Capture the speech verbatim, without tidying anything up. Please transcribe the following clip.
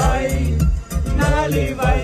vai, na vai.